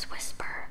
Careless Whisper.